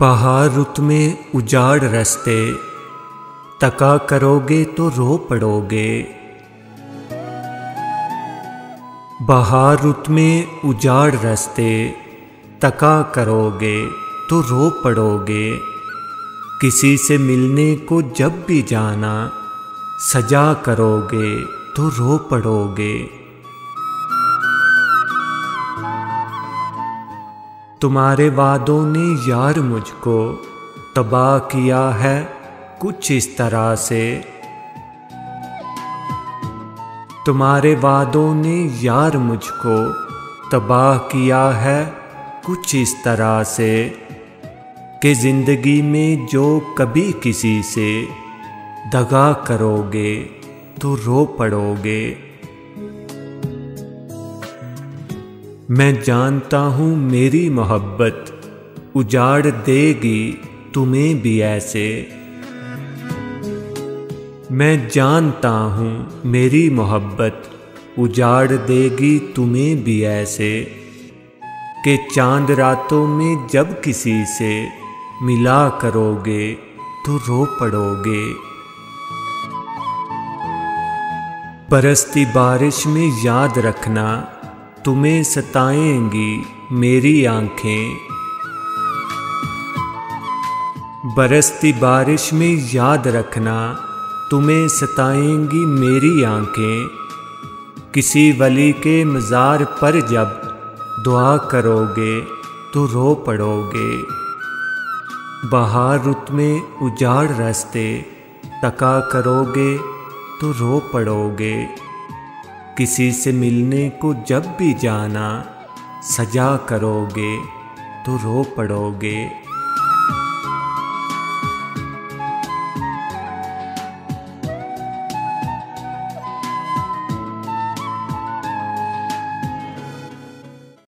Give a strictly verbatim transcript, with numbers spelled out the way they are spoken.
बहार रुत में उजाड़ रस्ते, तका करोगे तो रो पड़ोगे। बहार रुत में उजाड़ रस्ते, तका करोगे तो रो पड़ोगे। किसी से मिलने को जब भी जाना, सजा करोगे तो रो पड़ोगे। तुम्हारे वादों ने यार मुझको तबाह किया है कुछ इस तरह से। तुम्हारे वादों ने यार मुझको तबाह किया है कुछ इस तरह से, कि जिंदगी में जो कभी किसी से दगा करोगे तो रो पड़ोगे। मैं जानता हूँ मेरी मोहब्बत उजाड़ देगी तुम्हें भी ऐसे। मैं जानता हूँ मेरी मोहब्बत उजाड़ देगी तुम्हें भी ऐसे, कि चांद रातों में जब किसी से मिला करोगे तो रो पड़ोगे। बरसती बारिश में याद रखना, तुम्हें सताएंगी मेरी आंखें। बरसती बारिश में याद रखना, तुम्हें सताएंगी मेरी आंखें। किसी वली के मज़ार पर जब दुआ करोगे तो रो पड़ोगे। बहार रुत में उजाड़ रास्ते, तका करोगे तो रो पड़ोगे। किसी से मिलने को जब भी जाना, सजा करोगे तो रो पड़ोगे।